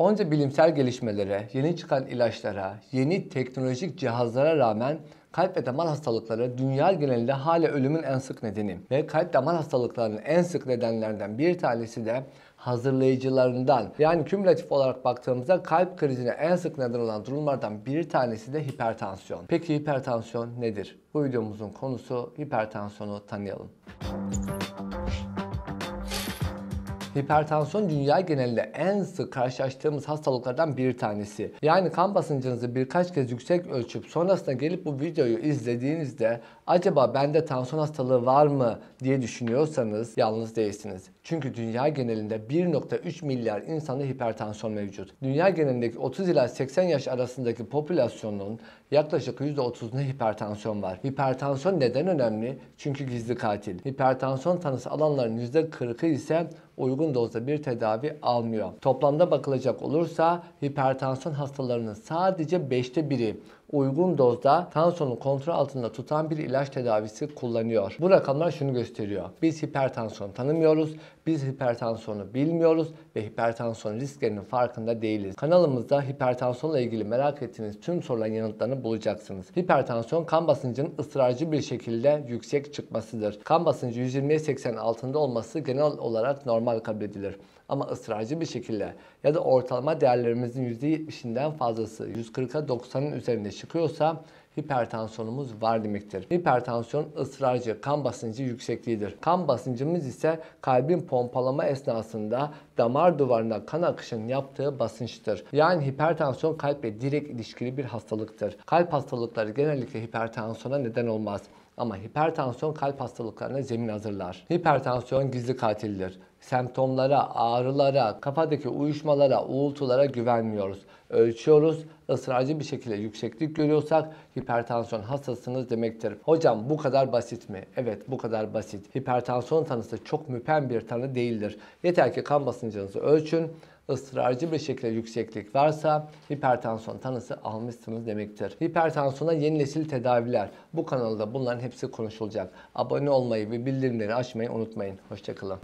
Onca bilimsel gelişmelere, yeni çıkan ilaçlara, yeni teknolojik cihazlara rağmen kalp ve damar hastalıkları dünya genelinde hala ölümün en sık nedeni ve kalp damar hastalıklarının en sık nedenlerinden bir tanesi de hazırlayıcılarından, yani kümülatif olarak baktığımızda kalp krizine en sık neden olan durumlardan bir tanesi de hipertansiyon. Peki hipertansiyon nedir? Bu videomuzun konusu hipertansiyonu tanıyalım. Hipertansiyon dünya genelinde en sık karşılaştığımız hastalıklardan bir tanesi. Yani kan basıncınızı birkaç kez yüksek ölçüp sonrasında gelip bu videoyu izlediğinizde acaba bende tansiyon hastalığı var mı diye düşünüyorsanız yalnız değilsiniz. Çünkü dünya genelinde 1,3 milyar insanda hipertansiyon mevcut. Dünya genelindeki 30 ila 80 yaş arasındaki popülasyonun yaklaşık %30'unda hipertansiyon var. Hipertansiyon neden önemli? Çünkü gizli katil. Hipertansiyon tanısı alanların %40'ı ise uygun dozda bir tedavi almıyor. Toplamda bakılacak olursa hipertansiyon hastalarının sadece 5'te 1'i uygun dozda tansiyonu kontrol altında tutan bir ilaç tedavisi kullanıyor. Bu rakamlar şunu gösteriyor. Biz hipertansiyon tanımıyoruz, biz hipertansiyonu bilmiyoruz ve hipertansiyon risklerinin farkında değiliz. Kanalımızda hipertansiyonla ilgili merak ettiğiniz tüm soruların yanıtlarını bulacaksınız. Hipertansiyon kan basıncının ısrarcı bir şekilde yüksek çıkmasıdır. Kan basıncı 120/80 altında olması genel olarak normal kabul edilir. Ama ısrarcı bir şekilde ya da ortalama değerlerimizin %70'inden fazlası 140'a 90'ın üzerinde çıkıyorsa hipertansiyonumuz var demektir. Hipertansiyon ısrarcı kan basıncı yüksekliğidir. Kan basıncımız ise kalbin pompalama esnasında damar duvarına kan akışının yaptığı basınçtır. Yani hipertansiyon kalple direkt ilişkili bir hastalıktır. Kalp hastalıkları genellikle hipertansiyona neden olmaz. Ama hipertansiyon kalp hastalıklarına zemin hazırlar. Hipertansiyon gizli katildir. Semptomlara, ağrılara, kafadaki uyuşmalara, uğultulara güvenmiyoruz. Ölçüyoruz, ısrarcı bir şekilde yükseklik görüyorsak hipertansiyon hastasınız demektir. Hocam bu kadar basit mi? Evet, bu kadar basit. Hipertansiyon tanısı çok müphem bir tanı değildir. Yeter ki kan basıncınızı ölçün. Israrcı bir şekilde yükseklik varsa hipertansiyon tanısı almışsınız demektir. Hipertansiyona yeni nesil tedaviler. Bu kanalda bunların hepsi konuşulacak. Abone olmayı ve bildirimleri açmayı unutmayın. Hoşça kalın.